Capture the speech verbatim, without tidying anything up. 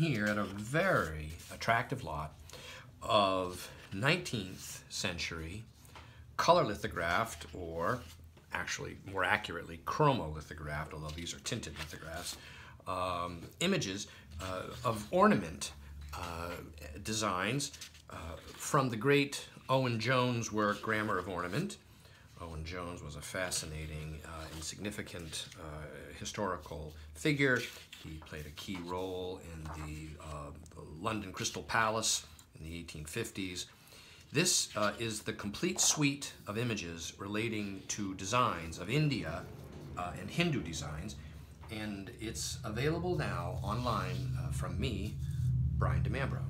here at a very attractive lot of nineteenth century color lithographed, or actually more accurately chromolithographed, although these are tinted lithographs, um, images uh, of ornament uh, designs uh, from the great Owen Jones work, Grammar of Ornament. Owen Jones was a fascinating uh, and significant uh, historical figure. He played a key role in the, uh, the London Crystal Palace in the eighteen fifties. This uh, is the complete suite of images relating to designs of India uh, and Hindu designs, and it's available now online uh, from me, Brian DiMambro.